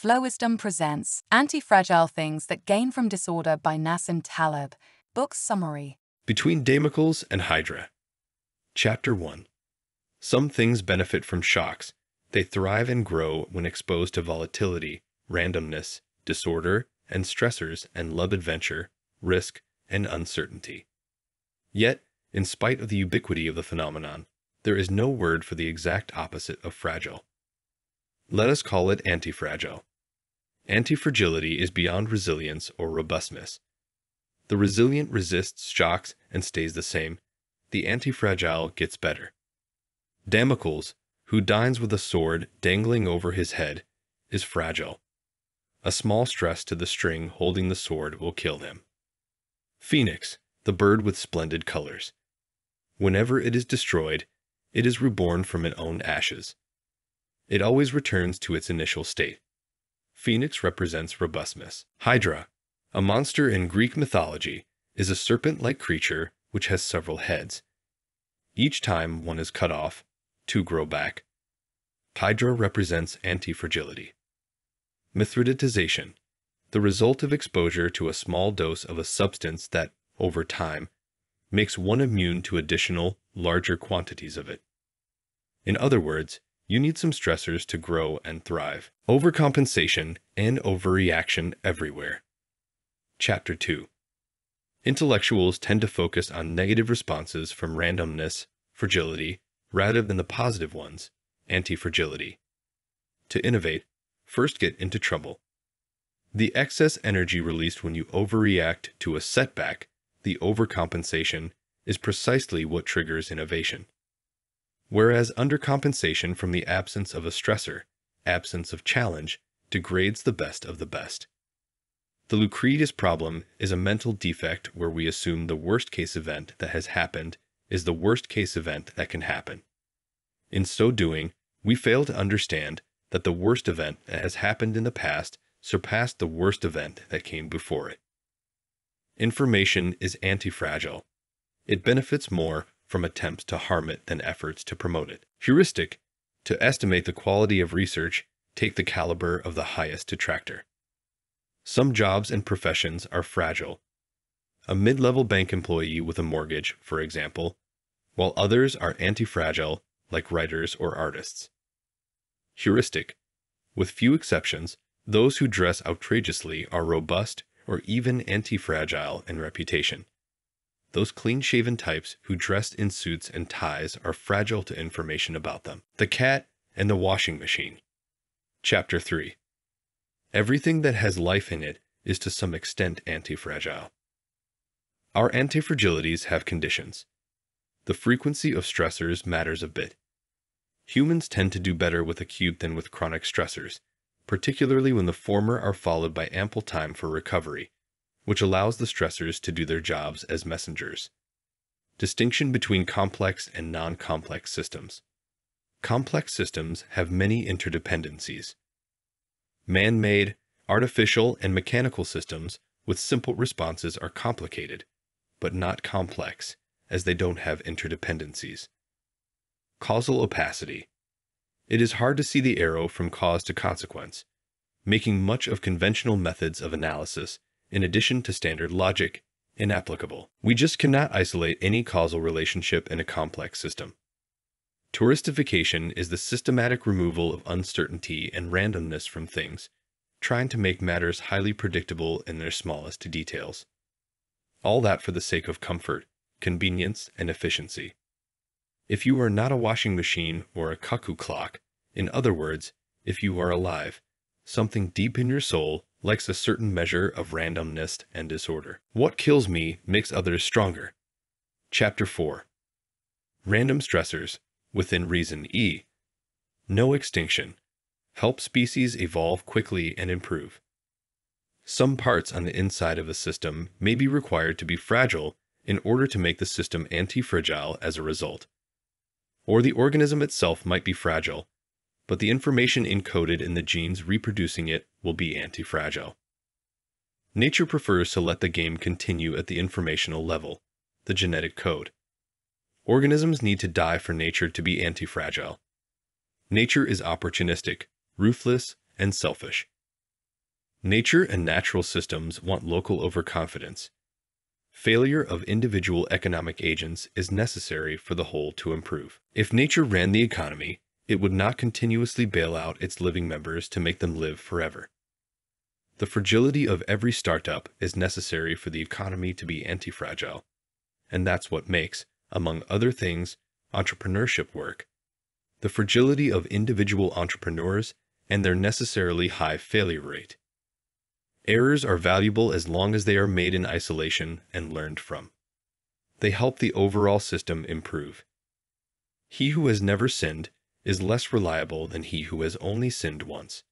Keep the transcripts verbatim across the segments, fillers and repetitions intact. Flowisdom presents Antifragile Things That Gain From Disorder by Nassim Taleb. Book summary. Between Damocles and Hydra. Chapter one. Some things benefit from shocks. They thrive and grow when exposed to volatility, randomness, disorder, and stressors, and love adventure, risk, and uncertainty. Yet, in spite of the ubiquity of the phenomenon, there is no word for the exact opposite of fragile. Let us call it antifragile. Antifragility is beyond resilience or robustness. The resilient resists shocks and stays the same. The antifragile gets better. Damocles, who dines with a sword dangling over his head, is fragile. A small stress to the string holding the sword will kill him. Phoenix, the bird with splendid colors. Whenever it is destroyed, it is reborn from its own ashes. It always returns to its initial state. Phoenix represents robustness. Hydra, a monster in Greek mythology, is a serpent-like creature which has several heads. Each time one is cut off, two grow back. Hydra represents antifragility. Mithridatization, the result of exposure to a small dose of a substance that, over time, makes one immune to additional, larger quantities of it. In other words, you need some stressors to grow and thrive. Overcompensation and overreaction everywhere. Chapter two. Intellectuals tend to focus on negative responses from randomness, fragility, rather than the positive ones, antifragility. To innovate, first get into trouble. The excess energy released when you overreact to a setback, the overcompensation, is precisely what triggers innovation. Whereas undercompensation from the absence of a stressor, absence of challenge, degrades the best of the best. The Lucretius problem is a mental defect where we assume the worst-case event that has happened is the worst-case event that can happen. In so doing, we fail to understand that the worst event that has happened in the past surpassed the worst event that came before it. Information is antifragile. It benefits more from attempts to harm it than efforts to promote it. Heuristic, to estimate the quality of research, take the caliber of the highest detractor. Some jobs and professions are fragile. A mid-level bank employee with a mortgage, for example, while others are antifragile, like writers or artists. Heuristic, with few exceptions, those who dress outrageously are robust or even antifragile in reputation. Those clean-shaven types who dressed in suits and ties are fragile to information about them. The cat and the washing machine. Chapter three. Everything that has life in it is to some extent antifragile. Our antifragilities have conditions. The frequency of stressors matters a bit. Humans tend to do better with acute than with chronic stressors, particularly when the former are followed by ample time for recovery, which allows the stressors to do their jobs as messengers. Distinction between complex and non-complex systems. Complex systems have many interdependencies. Man-made, artificial, and mechanical systems with simple responses are complicated, but not complex, as they don't have interdependencies. Causal opacity. It is hard to see the arrow from cause to consequence, making much of conventional methods of analysis, in addition to standard logic, inapplicable. We just cannot isolate any causal relationship in a complex system. Touristification is the systematic removal of uncertainty and randomness from things, trying to make matters highly predictable in their smallest details. All that for the sake of comfort, convenience, and efficiency. If you are not a washing machine or a cuckoo clock, in other words, if you are alive, something deep in your soul likes a certain measure of randomness and disorder. What kills me makes others stronger. Chapter four. Random stressors, within reason E. No extinction. Help species evolve quickly and improve. Some parts on the inside of a system may be required to be fragile in order to make the system antifragile as a result. Or the organism itself might be fragile, but the information encoded in the genes reproducing it will be antifragile. Nature prefers to let the game continue at the informational level, the genetic code. Organisms need to die for nature to be antifragile. Nature is opportunistic, ruthless, and selfish, Nature and natural systems want local overconfidence. Failure of individual economic agents is necessary for the whole to improve. If nature ran the economy, it would not continuously bail out its living members to make them live forever. The fragility of every startup is necessary for the economy to be antifragile, and that's what makes, among other things, entrepreneurship work. The fragility of individual entrepreneurs and their necessarily high failure rate. Errors are valuable as long as they are made in isolation and learned from. They help the overall system improve. He who has never sinned is less reliable than he who has only sinned once.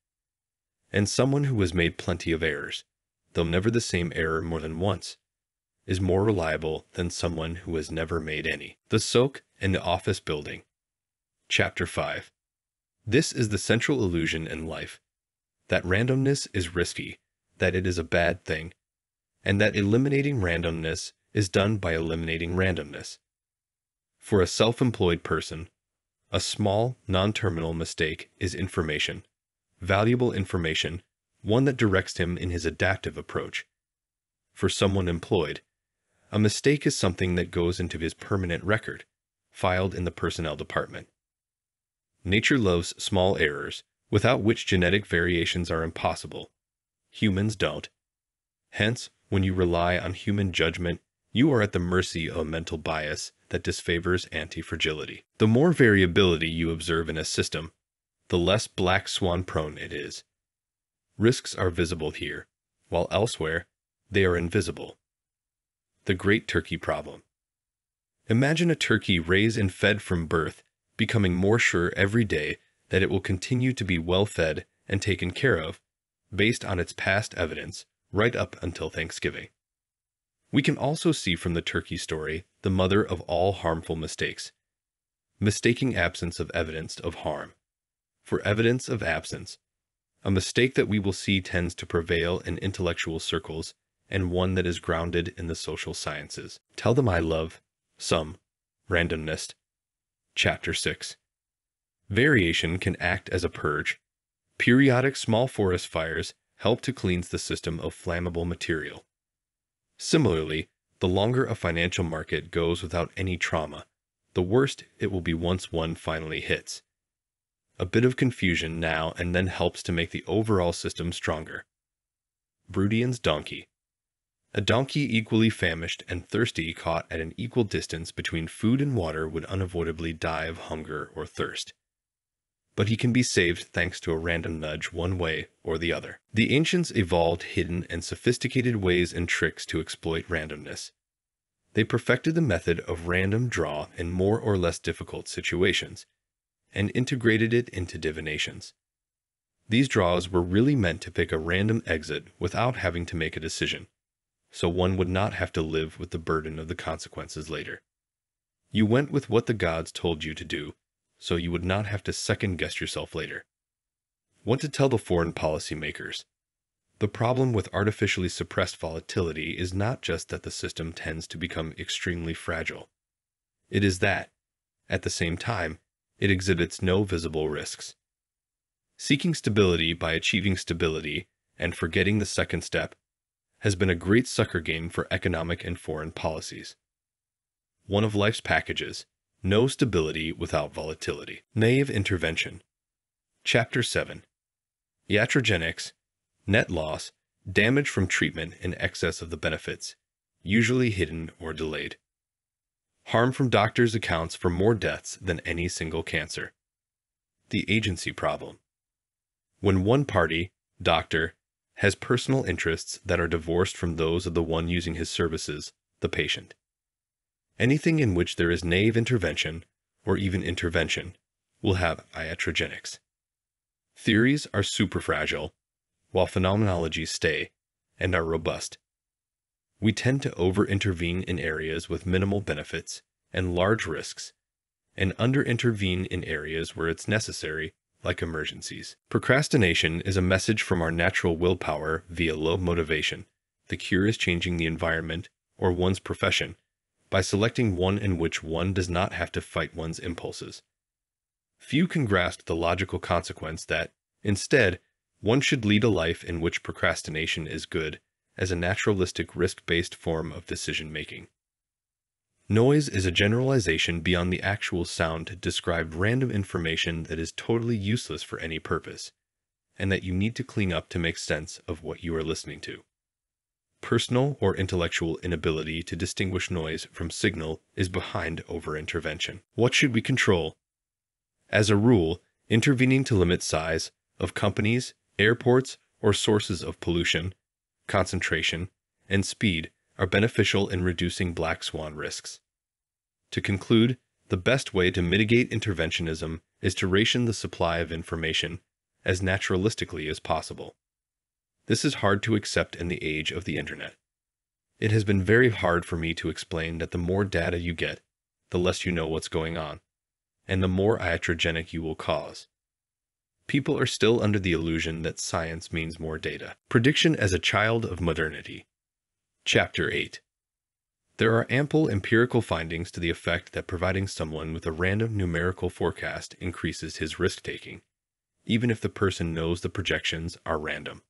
And someone who has made plenty of errors, though never the same error more than once, is more reliable than someone who has never made any. The Soak and the Office Building. Chapter five. This is the central illusion in life, that randomness is risky, that it is a bad thing, and that eliminating randomness is done by eliminating randomness. For a self-employed person, a small, non-terminal mistake is information, valuable information, one that directs him in his adaptive approach. For someone employed, a mistake is something that goes into his permanent record, filed in the personnel department. Nature loves small errors, without which genetic variations are impossible. Humans don't. Hence, when you rely on human judgment, you are at the mercy of a mental bias that disfavors anti-fragility. The more variability you observe in a system, the less black swan prone it is. Risks are visible here, while elsewhere, they are invisible. The Great Turkey Problem. Imagine a turkey raised and fed from birth, becoming more sure every day that it will continue to be well fed and taken care of, based on its past evidence, right up until Thanksgiving. We can also see from the turkey story the mother of all harmful mistakes, mistaking absence of evidence of harm for evidence of absence, a mistake that we will see tends to prevail in intellectual circles and one that is grounded in the social sciences. Tell them I love some randomness. Chapter six. Variation can act as a purge. Periodic small forest fires help to cleanse the system of flammable material. Similarly, the longer a financial market goes without any trauma, the worst it will be once one finally hits. A bit of confusion now and then helps to make the overall system stronger. Buridan's donkey. A donkey equally famished and thirsty caught at an equal distance between food and water would unavoidably die of hunger or thirst. But he can be saved thanks to a random nudge one way or the other. The ancients evolved hidden and sophisticated ways and tricks to exploit randomness. They perfected the method of random draw in more or less difficult situations, and integrated it into divinations. These draws were really meant to pick a random exit without having to make a decision, so one would not have to live with the burden of the consequences later. You went with what the gods told you to do, so you would not have to second-guess yourself later. What to tell the foreign policy makers? The problem with artificially suppressed volatility is not just that the system tends to become extremely fragile. It is that, at the same time, it exhibits no visible risks. Seeking stability by achieving stability and forgetting the second step has been a great sucker game for economic and foreign policies. One of life's packages. No stability without volatility. Naive intervention. Chapter seven. Iatrogenics, net loss, damage from treatment in excess of the benefits, usually hidden or delayed. Harm from doctors accounts for more deaths than any single cancer. The agency problem. When one party, doctor, has personal interests that are divorced from those of the one using his services, the patient. Anything in which there is naive intervention, or even intervention, will have iatrogenics. Theories are superfragile, while phenomenologies stay, and are robust. We tend to over-intervene in areas with minimal benefits and large risks, and under-intervene in areas where it's necessary, like emergencies. Procrastination is a message from our natural willpower via low motivation. The cure is changing the environment, or one's profession, by selecting one in which one does not have to fight one's impulses. Few can grasp the logical consequence that, instead, One should lead a life in which procrastination is good as a naturalistic risk-based form of decision-making. Noise is a generalization beyond the actual sound to describe random information that is totally useless for any purpose, and that you need to clean up to make sense of what you are listening to. Personal or intellectual inability to distinguish noise from signal is behind over-intervention. What should we control? As a rule, intervening to limit size of companies, airports, or sources of pollution, concentration, and speed are beneficial in reducing black swan risks. To conclude, the best way to mitigate interventionism is to ration the supply of information as naturalistically as possible. This is hard to accept in the age of the internet. It has been very hard for me to explain that the more data you get, the less you know what's going on, and the more iatrogenic you will cause. People are still under the illusion that science means more data. Prediction as a child of modernity. Chapter eight. There are ample empirical findings to the effect that providing someone with a random numerical forecast increases his risk-taking, even if the person knows the projections are random.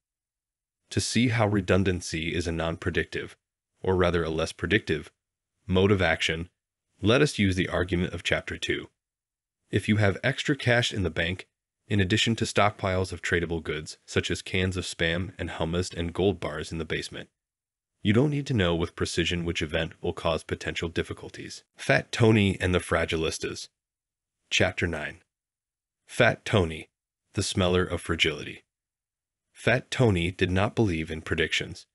To see how redundancy is a non-predictive, or rather a less predictive, mode of action, let us use the argument of Chapter two. If you have extra cash in the bank, in addition to stockpiles of tradable goods, such as cans of Spam and hummus and gold bars in the basement, you don't need to know with precision which event will cause potential difficulties. Fat Tony and the Fragilistas. Chapter nine. Fat Tony, the smeller of fragility. Fat Tony did not believe in predictions,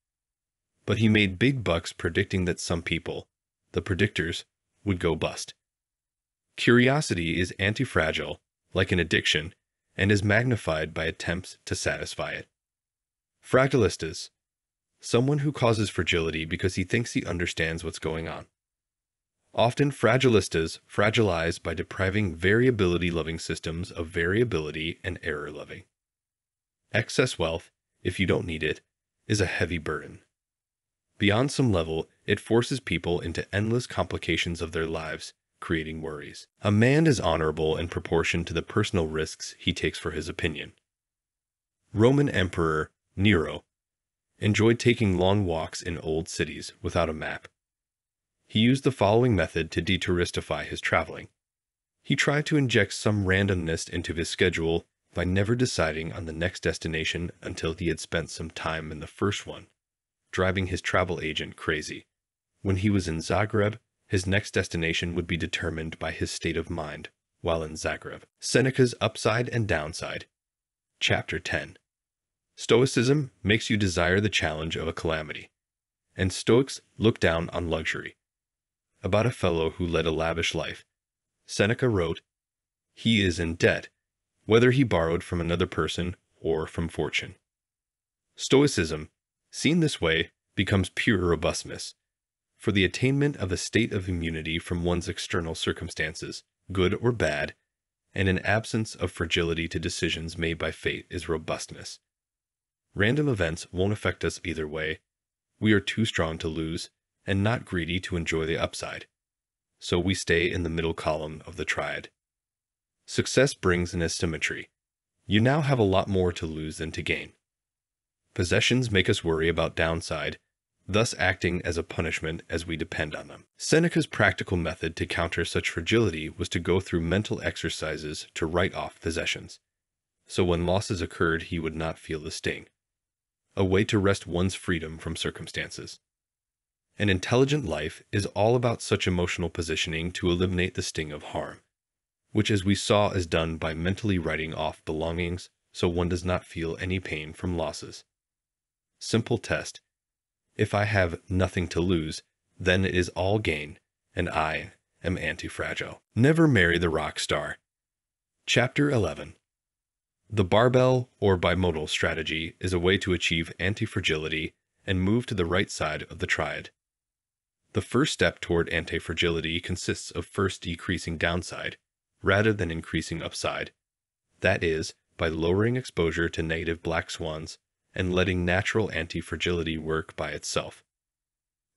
but he made big bucks predicting that some people, the predictors, would go bust. Curiosity is antifragile, like an addiction, and is magnified by attempts to satisfy it. Fragilistas, someone who causes fragility because he thinks he understands what's going on. Often fragilistas fragilize by depriving variability-loving systems of variability and error-loving. Excess wealth, if you don't need it, is a heavy burden. Beyond some level, it forces people into endless complications of their lives, creating worries. A man is honorable in proportion to the personal risks he takes for his opinion. Roman Emperor Nero enjoyed taking long walks in old cities without a map. He used the following method to detouristify his traveling. He tried to inject some randomness into his schedule by never deciding on the next destination until he had spent some time in the first one, driving his travel agent crazy. When he was in Zagreb, his next destination would be determined by his state of mind while in Zagreb. Seneca's upside and downside. Chapter ten. Stoicism makes you desire the challenge of a calamity, and Stoics look down on luxury. About a fellow who led a lavish life, Seneca wrote, "He is in debt, whether he borrowed from another person or from fortune." Stoicism, seen this way, becomes pure robustness, for the attainment of a state of immunity from one's external circumstances, good or bad, and an absence of fragility to decisions made by fate is robustness. Random events won't affect us either way. We are too strong to lose, and not greedy to enjoy the upside. So we stay in the middle column of the triad. Success brings an asymmetry. You now have a lot more to lose than to gain. Possessions make us worry about downside, thus acting as a punishment as we depend on them. Seneca's practical method to counter such fragility was to go through mental exercises to write off possessions, so when losses occurred he would not feel the sting. A way to wrest one's freedom from circumstances. An intelligent life is all about such emotional positioning to eliminate the sting of harm, which as we saw is done by mentally writing off belongings so one does not feel any pain from losses. Simple test. If I have nothing to lose, then it is all gain, and I am anti-fragile. Never marry the rock star. Chapter eleven. The barbell or bimodal strategy is a way to achieve anti-fragility and move to the right side of the triad. The first step toward anti-fragility consists of first decreasing downside, rather than increasing upside. That is, by lowering exposure to negative black swans, and letting natural anti-fragility work by itself.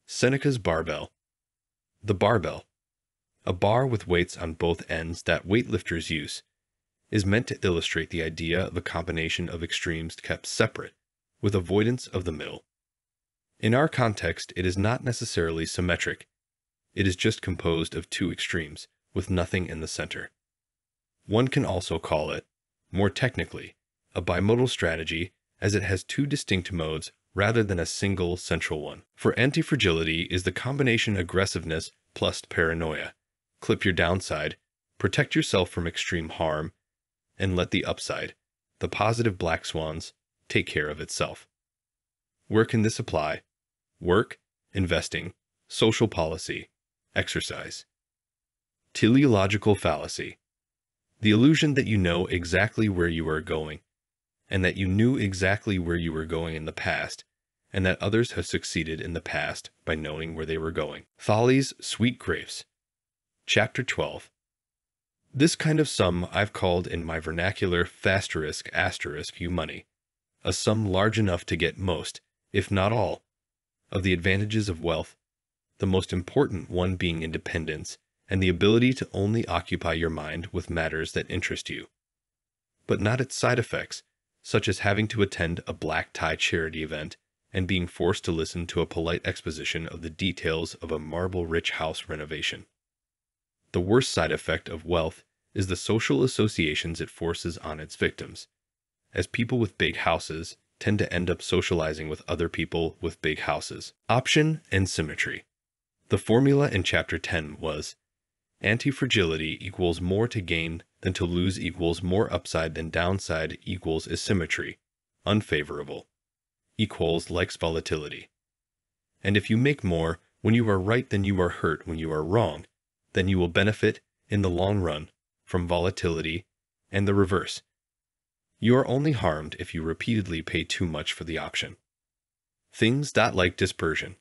Seneca's barbell. The barbell, a bar with weights on both ends that weightlifters use, is meant to illustrate the idea of a combination of extremes kept separate, with avoidance of the middle. In our context, it is not necessarily symmetric. It is just composed of two extremes, with nothing in the center. One can also call it, more technically, a bimodal strategy, as it has two distinct modes rather than a single central one. For antifragility is the combination aggressiveness plus paranoia. Clip your downside, protect yourself from extreme harm, and let the upside, the positive black swans, take care of itself. Where can this apply? Work, investing, social policy, exercise. Teleological fallacy. The illusion that you know exactly where you are going, and that you knew exactly where you were going in the past, and that others have succeeded in the past by knowing where they were going. Thales' Sweet Grapes. Chapter twelve. This kind of sum I've called in my vernacular fasterisk asterisk you money, a sum large enough to get most, if not all, of the advantages of wealth, the most important one being independence, and the ability to only occupy your mind with matters that interest you, but not its side effects, such as having to attend a black tie charity event and being forced to listen to a polite exposition of the details of a marble-rich house renovation. The worst side effect of wealth is the social associations it forces on its victims, as people with big houses tend to end up socializing with other people with big houses. Option and symmetry. The formula in Chapter ten was, antifragility equals more to gain than to lose equals more upside than downside equals asymmetry, unfavorable, equals likes volatility. And if you make more when you are right than you are hurt when you are wrong, then you will benefit in the long run from volatility and the reverse. You are only harmed if you repeatedly pay too much for the option. Things not like dispersion.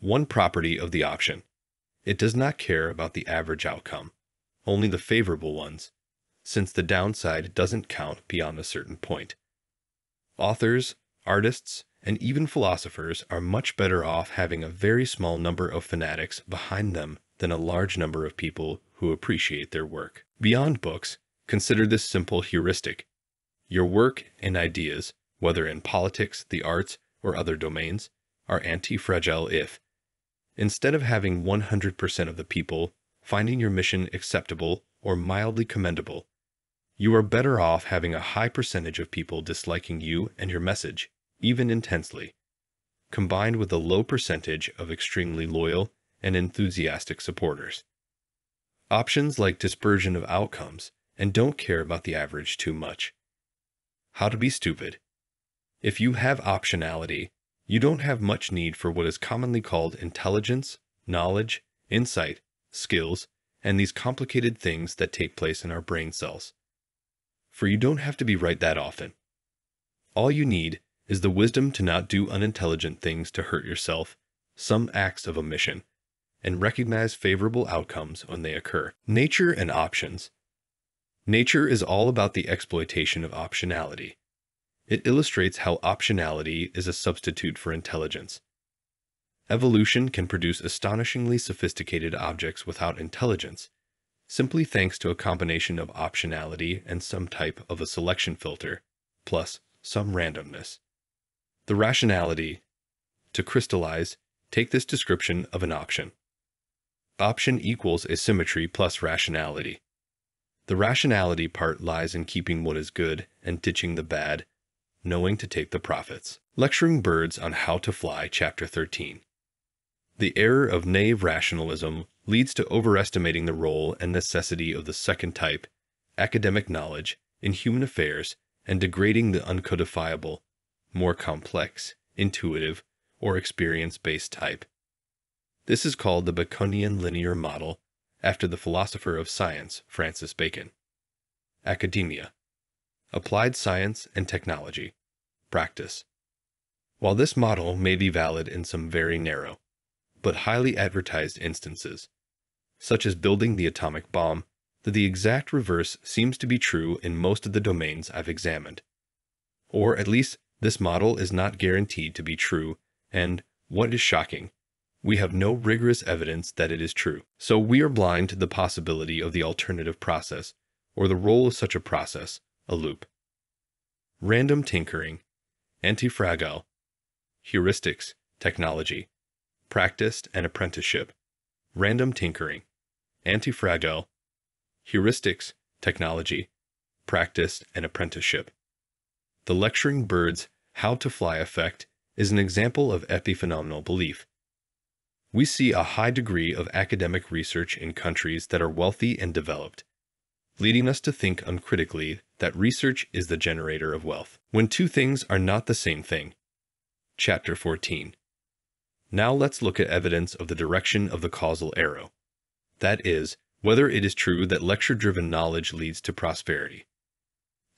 One property of the option. It does not care about the average outcome, only the favorable ones, since the downside doesn't count beyond a certain point. Authors, artists, and even philosophers are much better off having a very small number of fanatics behind them than a large number of people who appreciate their work. Beyond books, consider this simple heuristic. Your work and ideas, whether in politics, the arts, or other domains, are anti-fragile if, instead of having one hundred percent of the people finding your mission acceptable or mildly commendable, you are better off having a high percentage of people disliking you and your message, even intensely, combined with a low percentage of extremely loyal and enthusiastic supporters. Options like dispersion of outcomes and don't care about the average too much. How to be stupid. If you have optionality, you don't have much need for what is commonly called intelligence, knowledge, insight, skills, and these complicated things that take place in our brain cells. For you don't have to be right that often. All you need is the wisdom to not do unintelligent things to hurt yourself, some acts of omission, and recognize favorable outcomes when they occur. Nature and options. Nature is all about the exploitation of optionality. It illustrates how optionality is a substitute for intelligence. Evolution can produce astonishingly sophisticated objects without intelligence, simply thanks to a combination of optionality and some type of a selection filter, plus some randomness. The rationality. To crystallize, take this description of an option. Option equals asymmetry plus rationality. The rationality part lies in keeping what is good and ditching the bad, knowing to take the profits. Lecturing Birds on How to Fly, Chapter thirteen. The error of naive rationalism leads to overestimating the role and necessity of the second type, academic knowledge, in human affairs, and degrading the uncodifiable, more complex, intuitive, or experience-based type. This is called the Baconian Linear Model, after the philosopher of science, Francis Bacon. Academia. Applied science and technology. Practice. While this model may be valid in some very narrow, but highly advertised instances, such as building the atomic bomb, that the exact reverse seems to be true in most of the domains I've examined. Or at least this model is not guaranteed to be true, and, what is shocking, we have no rigorous evidence that it is true. So we are blind to the possibility of the alternative process, or the role of such a process, a loop. Random tinkering, antifragile, heuristics, technology, practice and apprenticeship, random tinkering, antifragile, heuristics, technology, practice and apprenticeship. The lecturing bird's how to fly effect is an example of epiphenomenal belief. We see a high degree of academic research in countries that are wealthy and developed, leading us to think uncritically that research is the generator of wealth. When two things are not the same thing. Chapter fourteen. Now let's look at evidence of the direction of the causal arrow. That is, whether it is true that lecture-driven knowledge leads to prosperity.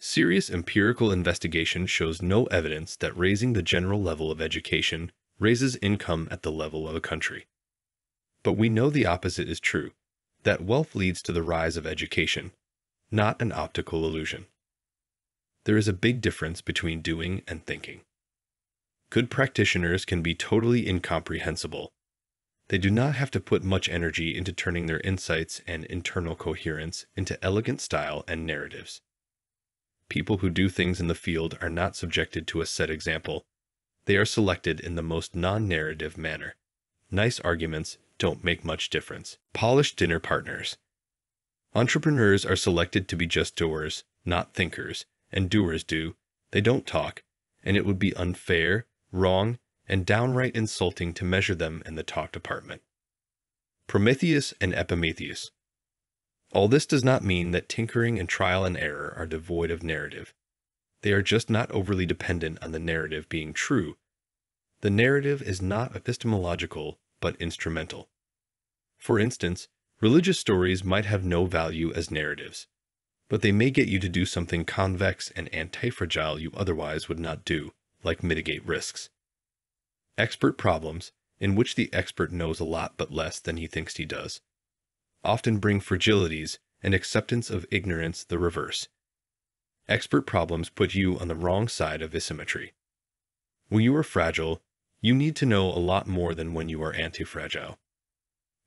Serious empirical investigation shows no evidence that raising the general level of education raises income at the level of a country. But we know the opposite is true, that wealth leads to the rise of education, not an optical illusion. There is a big difference between doing and thinking. Good practitioners can be totally incomprehensible. They do not have to put much energy into turning their insights and internal coherence into elegant style and narratives. People who do things in the field are not subjected to a set example. They are selected in the most non-narrative manner. Nice arguments don't make much difference. Polished dinner partners. Entrepreneurs are selected to be just doers, not thinkers, and doers do. They don't talk, and it would be unfair, wrong, and downright insulting to measure them in the talk department. Prometheus and Epimetheus. All this does not mean that tinkering and trial and error are devoid of narrative. They are just not overly dependent on the narrative being true. The narrative is not epistemological, but instrumental. For instance, religious stories might have no value as narratives, but they may get you to do something convex and antifragile you otherwise would not do, like mitigate risks. Expert problems, in which the expert knows a lot but less than he thinks he does, often bring fragilities and acceptance of ignorance the reverse. Expert problems put you on the wrong side of asymmetry. When you are fragile, you need to know a lot more than when you are antifragile.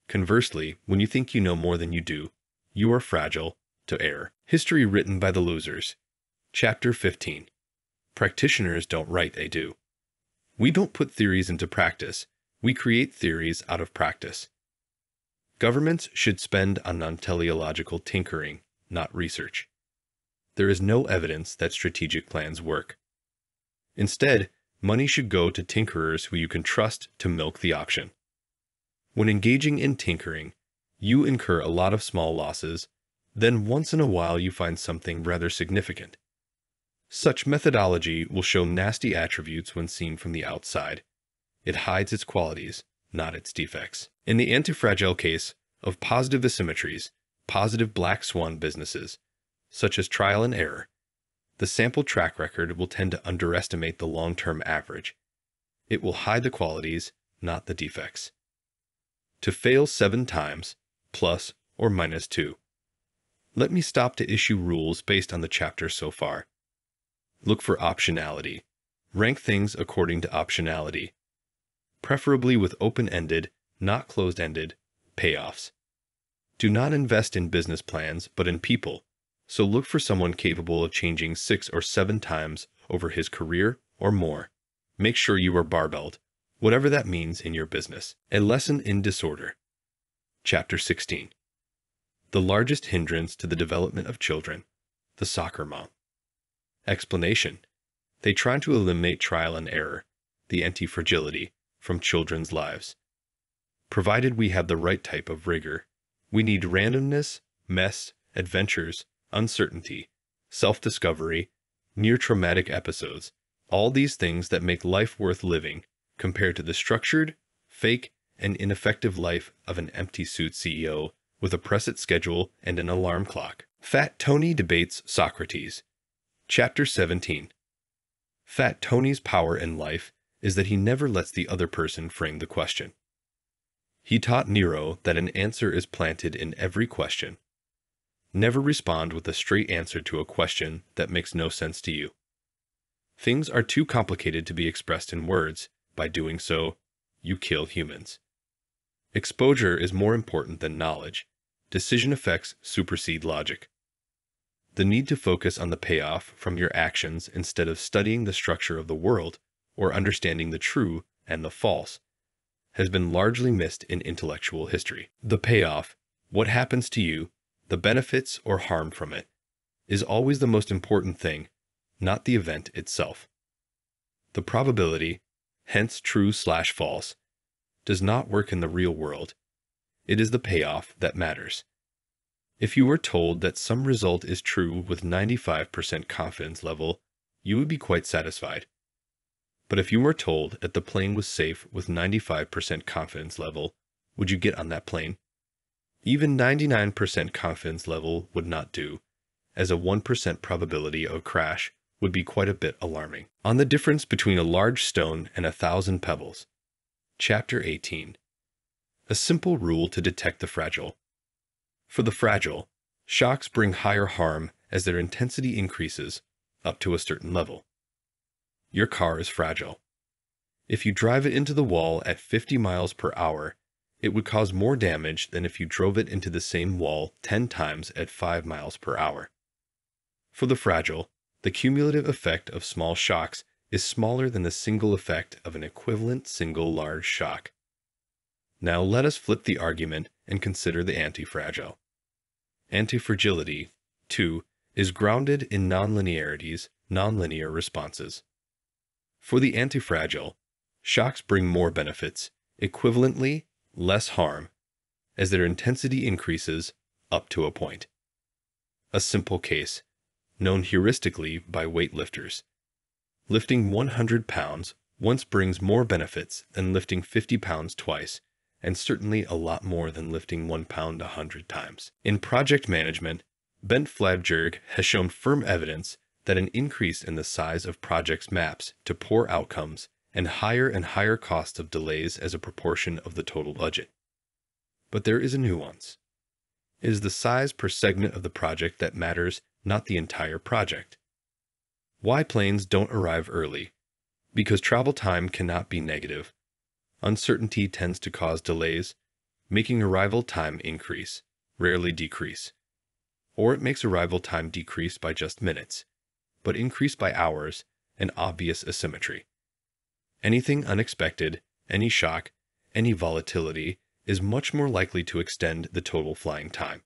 Conversely, when you think you know more than you do, you are fragile to error. History written by the losers. Chapter fifteen. Practitioners don't write, they do. We don't put theories into practice, we create theories out of practice. Governments should spend on non-teleological tinkering, not research. There is no evidence that strategic plans work. Instead, money should go to tinkerers who you can trust to milk the option. When engaging in tinkering, you incur a lot of small losses, then once in a while you find something rather significant. Such methodology will show nasty attributes when seen from the outside. It hides its qualities, not its defects. In the antifragile case of positive asymmetries, positive black swan businesses, such as trial and error, the sample track record will tend to underestimate the long-term average. It will hide the qualities, not the defects. To fail seven times, plus or minus two. Let me stop to issue rules based on the chapter so far. Look for optionality. Rank things according to optionality, preferably with open-ended, not closed-ended, payoffs. Do not invest in business plans, but in people, so look for someone capable of changing six or seven times over his career or more. Make sure you are barbelled, whatever that means in your business. A lesson in disorder. Chapter sixteen. The largest hindrance to the development of children, the soccer mom. Explanation. They try to eliminate trial and error, the anti-fragility, from children's lives. Provided we have the right type of rigor, we need randomness, mess, adventures, uncertainty, self-discovery, near-traumatic episodes, all these things that make life worth living compared to the structured, fake, and ineffective life of an empty-suit C E O with a press-it schedule and an alarm clock. Fat Tony debates Socrates. Chapter seventeen. Fat Tony's power in life is that he never lets the other person frame the question. He taught Nero that an answer is planted in every question. Never respond with a straight answer to a question that makes no sense to you. Things are too complicated to be expressed in words. By doing so, you kill humans. Exposure is more important than knowledge. Decision effects supersede logic. the need to focus on the payoff from your actions instead of studying the structure of the world or understanding the true and the false, has been largely missed in intellectual history. The payoff, what happens to you, the benefits or harm from it, is always the most important thing, not the event itself. The probability, hence true slash false, does not work in the real world. It is the payoff that matters. If you were told that some result is true with ninety-five percent confidence level, you would be quite satisfied. But if you were told that the plane was safe with ninety-five percent confidence level, would you get on that plane? Even ninety-nine percent confidence level would not do, as a one percent probability of crash would be quite a bit alarming. On the difference between a large stone and a thousand pebbles. Chapter eighteen. A simple rule to detect the fragile. For the fragile, shocks bring higher harm as their intensity increases up to a certain level. Your car is fragile. If you drive it into the wall at fifty miles per hour, it would cause more damage than if you drove it into the same wall ten times at five miles per hour. For the fragile, the cumulative effect of small shocks is smaller than the single effect of an equivalent single large shock. Now let us flip the argument and consider the antifragile. Antifragility, too, is grounded in nonlinearities, nonlinear responses. For the antifragile, shocks bring more benefits, equivalently less harm, as their intensity increases up to a point. A simple case, known heuristically by weightlifters. Lifting one hundred pounds once brings more benefits than lifting fifty pounds twice, and certainly a lot more than lifting one pound a hundred times. In project management, Bent Flabjerg has shown firm evidence that an increase in the size of projects maps to poor outcomes and higher and higher costs of delays as a proportion of the total budget. But there is a nuance. It is the size per segment of the project that matters, not the entire project. Why planes don't arrive early? Because travel time cannot be negative. Uncertainty tends to cause delays, making arrival time increase, rarely decrease. Or it makes arrival time decrease by just minutes, but increase by hours, an obvious asymmetry. Anything unexpected, any shock, any volatility is much more likely to extend the total flying time.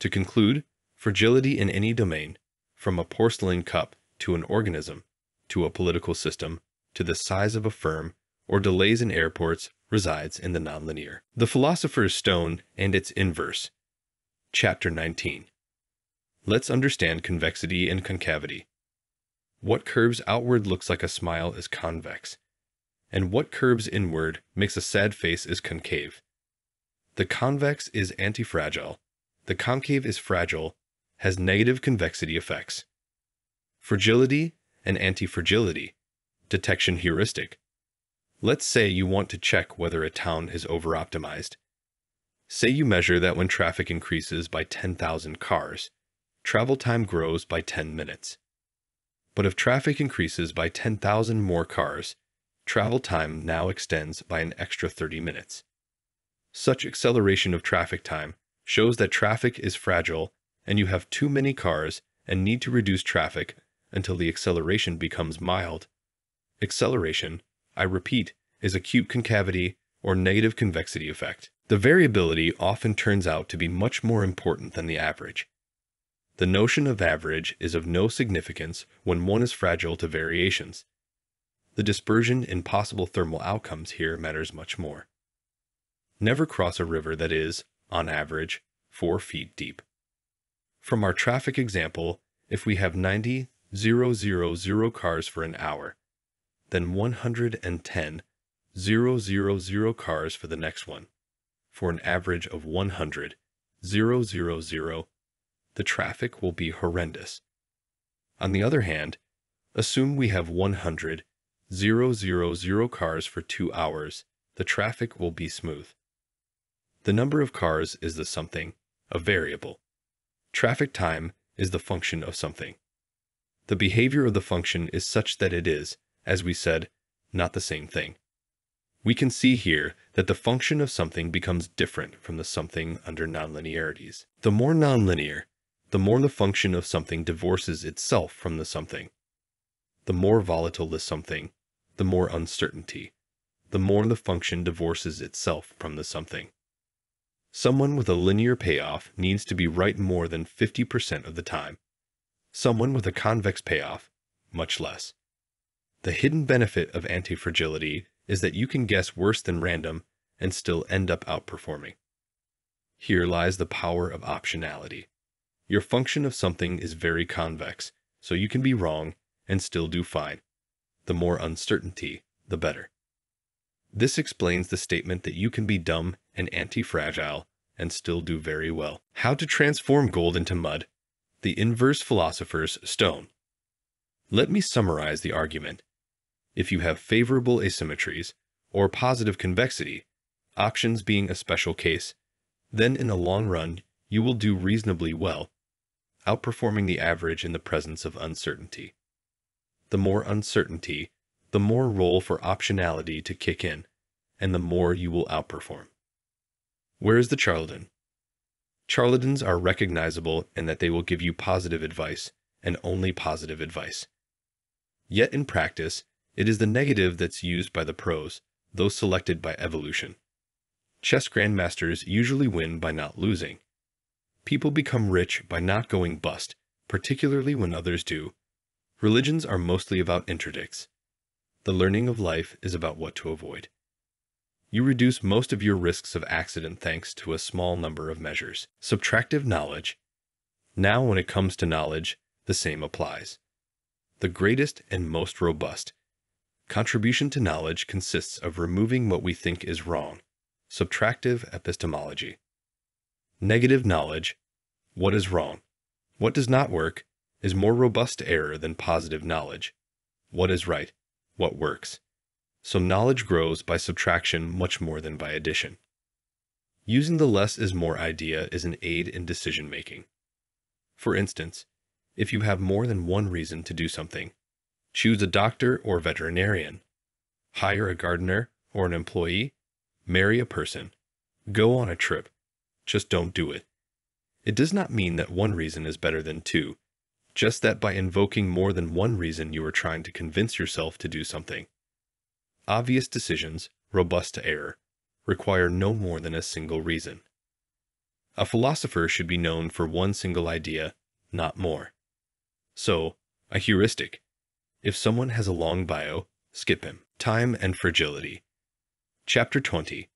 To conclude, fragility in any domain, from a porcelain cup to an organism, to a political system, to the size of a firm, or delays in airports, resides in the nonlinear. The Philosopher's Stone and its Inverse. Chapter nineteen. Let's understand convexity and concavity. What curves outward looks like a smile is convex, and what curves inward makes a sad face is concave. The convex is antifragile, the concave is fragile, has negative convexity effects. Fragility and antifragility, detection heuristic. Let's say you want to check whether a town is over-optimized. Say you measure that when traffic increases by ten thousand cars, travel time grows by ten minutes. But if traffic increases by ten thousand more cars, travel time now extends by an extra thirty minutes. Such acceleration of traffic time shows that traffic is fragile and you have too many cars and need to reduce traffic until the acceleration becomes mild. Acceleration, I repeat, is acute concavity or negative convexity effect. The variability often turns out to be much more important than the average. The notion of average is of no significance when one is fragile to variations. The dispersion in possible thermal outcomes here matters much more. Never cross a river that is, on average, four feet deep. From our traffic example, if we have ninety thousand cars for an hour, then one hundred ten thousand cars for the next one, for an average of one hundred thousand. The traffic will be horrendous. On the other hand, assume we have one hundred thousand cars for two hours, the traffic will be smooth. The number of cars is the something, a variable. Traffic time is the function of something. The behavior of the function is such that it is, as we said, not the same thing. We can see here that the function of something becomes different from the something under nonlinearities. The more nonlinear, the more the function of something divorces itself from the something. The more volatile the something, the more uncertainty, the more the function divorces itself from the something. Someone with a linear payoff needs to be right more than fifty percent of the time. Someone with a convex payoff, much less. The hidden benefit of antifragility is that you can guess worse than random and still end up outperforming. Here lies the power of optionality. Your function of something is very convex, so you can be wrong and still do fine. The more uncertainty, the better. This explains the statement that you can be dumb and anti-fragile and still do very well. How to transform gold into mud? The inverse philosopher's stone. Let me summarize the argument. If you have favorable asymmetries, or positive convexity, options being a special case, then in the long run, you will do reasonably well, outperforming the average in the presence of uncertainty. The more uncertainty, the more role for optionality to kick in, and the more you will outperform. Where is the charlatan? Charlatans are recognizable in that they will give you positive advice, and only positive advice. Yet in practice, it is the negative that's used by the pros, though selected by evolution. Chess grandmasters usually win by not losing. People become rich by not going bust, particularly when others do. Religions are mostly about interdicts. The learning of life is about what to avoid. You reduce most of your risks of accident thanks to a small number of measures. Subtractive knowledge. Now when it comes to knowledge, the same applies. The greatest and most robust contribution to knowledge consists of removing what we think is wrong. Subtractive epistemology. Negative knowledge, what is wrong, what does not work, is more robust to error than positive knowledge. What is right, what works. So knowledge grows by subtraction much more than by addition. Using the less is more idea is an aid in decision making. For instance, if you have more than one reason to do something, choose a doctor or veterinarian, hire a gardener or an employee, marry a person, go on a trip. Just don't do it. It does not mean that one reason is better than two, just that by invoking more than one reason you are trying to convince yourself to do something. Obvious decisions, robust to error, require no more than a single reason. A philosopher should be known for one single idea, not more. So, a heuristic. If someone has a long bio, skip him. Time and fragility. Chapter twenty.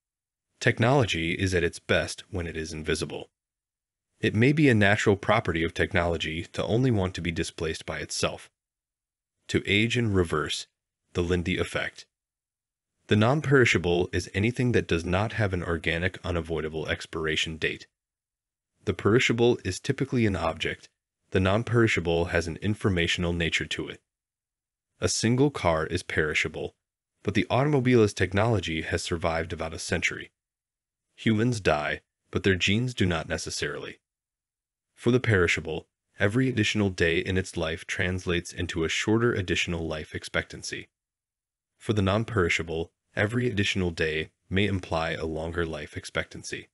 Technology is at its best when it is invisible. It may be a natural property of technology to only want to be displaced by itself. To age in reverse, the Lindy effect. The non-perishable is anything that does not have an organic, unavoidable expiration date. The perishable is typically an object. The non-perishable has an informational nature to it. A single car is perishable, but the automobile as technology has survived about a century. Humans die, but their genes do not necessarily. For the perishable, every additional day in its life translates into a shorter additional life expectancy. For the non-perishable, every additional day may imply a longer life expectancy.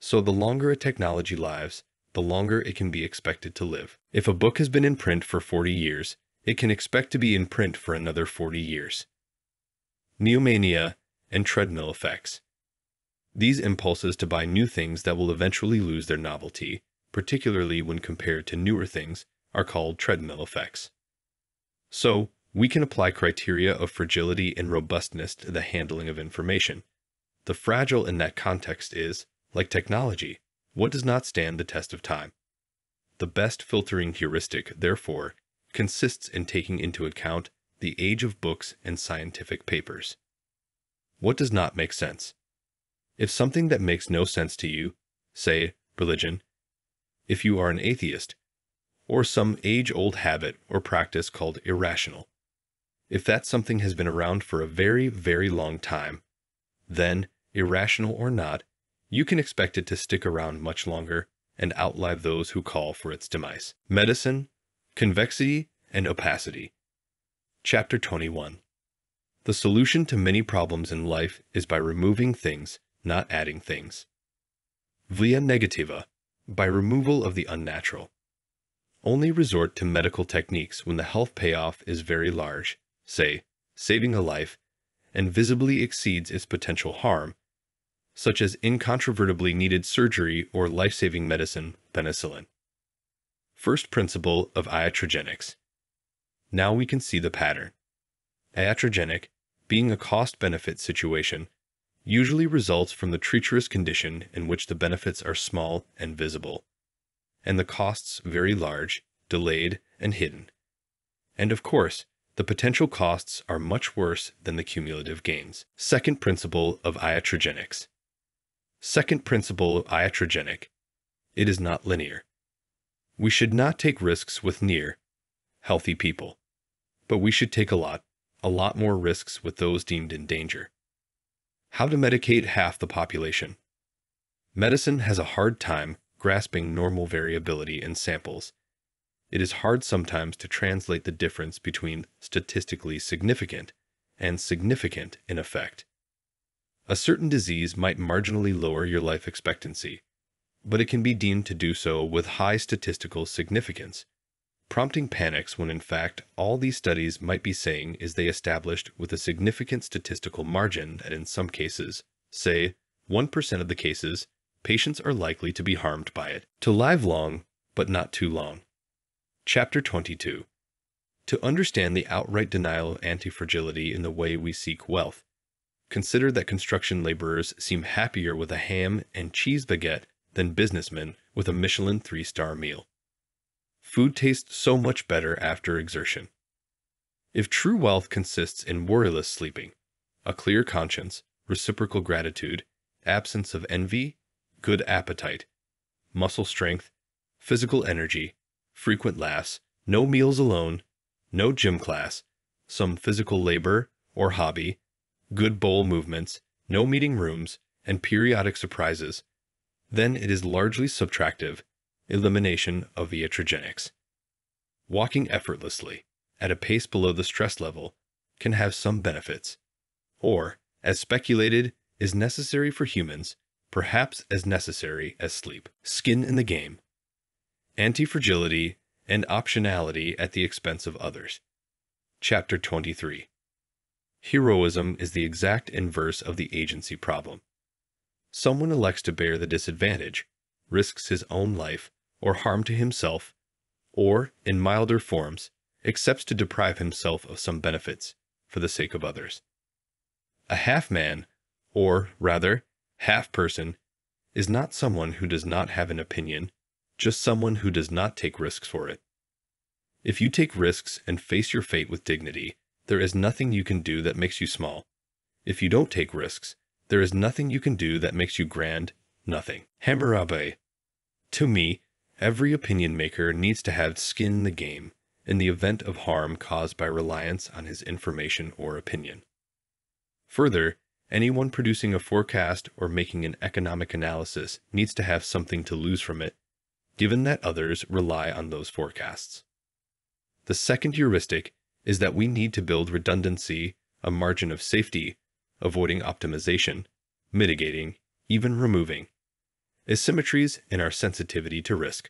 So the longer a technology lives, the longer it can be expected to live. If a book has been in print for forty years, it can expect to be in print for another forty years. Neomania and treadmill effects. These impulses to buy new things that will eventually lose their novelty, particularly when compared to newer things, are called treadmill effects. So, we can apply criteria of fragility and robustness to the handling of information. The fragile in that context is, like technology, what does not stand the test of time. The best filtering heuristic, therefore, consists in taking into account the age of books and scientific papers. What does not make sense? If something that makes no sense to you, say, religion, if you are an atheist, or some age-old habit or practice called irrational, if that something has been around for a very, very long time, then, irrational or not, you can expect it to stick around much longer and outlive those who call for its demise. Medicine, convexity, and opacity. Chapter twenty-one. The solution to many problems in life is by removing things, not adding things. Via negativa, by removal of the unnatural. Only resort to medical techniques when the health payoff is very large, say, saving a life, and visibly exceeds its potential harm, such as incontrovertibly needed surgery or life-saving medicine, penicillin. First principle of iatrogenics. Now we can see the pattern. Iatrogenic, being a cost-benefit situation, usually results from the treacherous condition in which the benefits are small and visible, and the costs very large, delayed, and hidden. And of course, the potential costs are much worse than the cumulative gains. Second principle of iatrogenics. Second principle of iatrogenic. It is not linear. We should not take risks with near healthy people, but we should take a lot, a lot more risks with those deemed in danger. How to medicate half the population. Medicine has a hard time grasping normal variability in samples. It is hard sometimes to translate the difference between statistically significant and significant in effect. A certain disease might marginally lower your life expectancy, but it can be deemed to do so with high statistical significance, prompting panics when in fact all these studies might be saying is they established with a significant statistical margin that in some cases, say, one percent of the cases, patients are likely to be harmed by it. To live long, but not too long. Chapter twenty-two. To understand the outright denial of antifragility in the way we seek wealth, consider that construction laborers seem happier with a ham and cheese baguette than businessmen with a Michelin three-star meal. Food tastes so much better after exertion. If true wealth consists in worryless sleeping, a clear conscience, reciprocal gratitude, absence of envy, good appetite, muscle strength, physical energy, frequent laughs, no meals alone, no gym class, some physical labor or hobby, good bowel movements, no meeting rooms, and periodic surprises, then it is largely subtractive, elimination of iatrogenics. Walking effortlessly, at a pace below the stress level, can have some benefits, or, as speculated, is necessary for humans, perhaps as necessary as sleep. Skin in the game. Antifragility and optionality at the expense of others. Chapter twenty-three. Heroism is the exact inverse of the agency problem. Someone elects to bear the disadvantage, risks his own life or harm to himself, or, in milder forms, accepts to deprive himself of some benefits for the sake of others. A half-man, or rather, half-person, is not someone who does not have an opinion, just someone who does not take risks for it. If you take risks and face your fate with dignity, there is nothing you can do that makes you small. If you don't take risks, there is nothing you can do that makes you grand, nothing. Hamburabbe. To me, every opinion maker needs to have skin in the game in the event of harm caused by reliance on his information or opinion. Further, anyone producing a forecast or making an economic analysis needs to have something to lose from it, given that others rely on those forecasts. The second heuristic is that we need to build redundancy, a margin of safety, avoiding optimization, mitigating, even removing, asymmetries in our sensitivity to risk.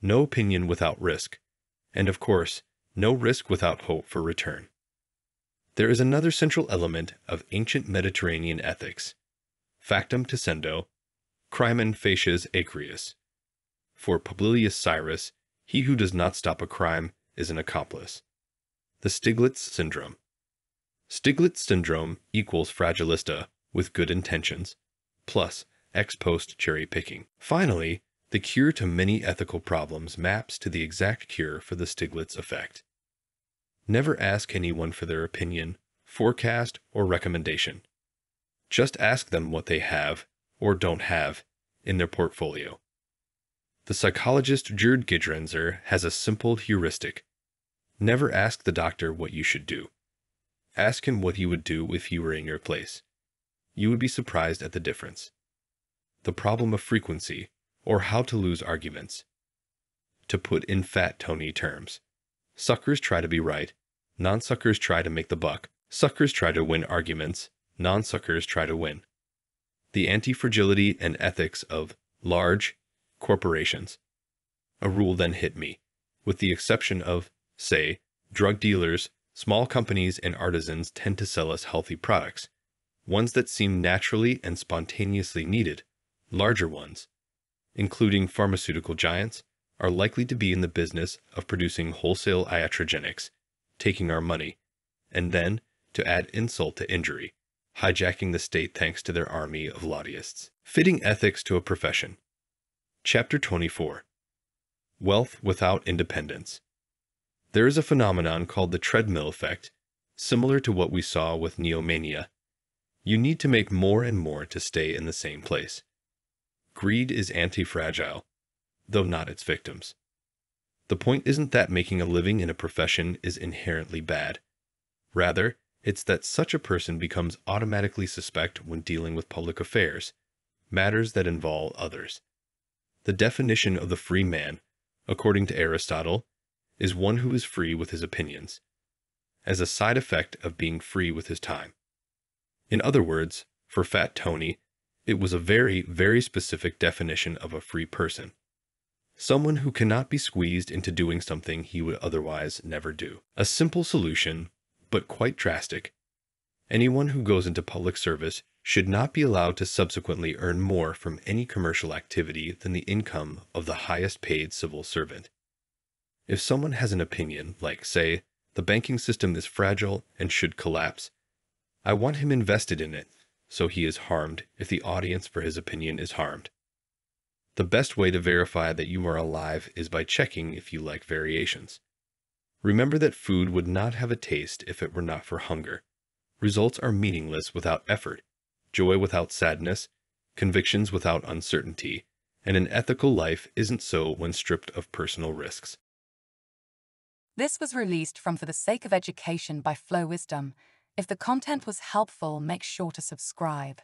No opinion without risk, and of course, no risk without hope for return. There is another central element of ancient Mediterranean ethics, factum tessendo, crimen facies acrius. For Publilius Cyrus, he who does not stop a crime is an accomplice. The Stiglitz syndrome. Stiglitz syndrome equals Fragilista with good intentions, plus ex post cherry picking. Finally, the cure to many ethical problems maps to the exact cure for the Stiglitz effect. Never ask anyone for their opinion, forecast, or recommendation. Just ask them what they have, or don't have, in their portfolio. The psychologist Gerd Gigerenzer has a simple heuristic. Never ask the doctor what you should do. Ask him what he would do if he were in your place. You would be surprised at the difference. The problem of frequency, or how to lose arguments. To put in Fat Tony terms, suckers try to be right, non-suckers try to make the buck, suckers try to win arguments, non-suckers try to win. The anti-fragility and ethics of large, corporations. A rule then hit me. With the exception of, say, drug dealers, small companies and artisans tend to sell us healthy products, ones that seem naturally and spontaneously needed. Larger ones, including pharmaceutical giants, are likely to be in the business of producing wholesale iatrogenics, taking our money, and then, to add insult to injury, hijacking the state thanks to their army of lobbyists. Fitting ethics to a profession. Chapter twenty-four. Wealth without independence. There is a phenomenon called the treadmill effect, similar to what we saw with Neomania. You need to make more and more to stay in the same place. Greed is antifragile, though not its victims. The point isn't that making a living in a profession is inherently bad. Rather, it's that such a person becomes automatically suspect when dealing with public affairs, matters that involve others. The definition of the free man, according to Aristotle, is one who is free with his opinions, as a side effect of being free with his time. In other words, for Fat Tony, it was a very, very specific definition of a free person. Someone who cannot be squeezed into doing something he would otherwise never do. A simple solution, but quite drastic. Anyone who goes into public service should not be allowed to subsequently earn more from any commercial activity than the income of the highest paid civil servant. If someone has an opinion, like, say, the banking system is fragile and should collapse, I want him invested in it. So he is harmed if the audience for his opinion is harmed. The best way to verify that you are alive is by checking if you like variations. Remember that food would not have a taste if it were not for hunger. Results are meaningless without effort, joy without sadness, convictions without uncertainty, and an ethical life isn't so when stripped of personal risks. This was released from For the Sake of Education by Flow Wisdom. If the content was helpful, make sure to subscribe.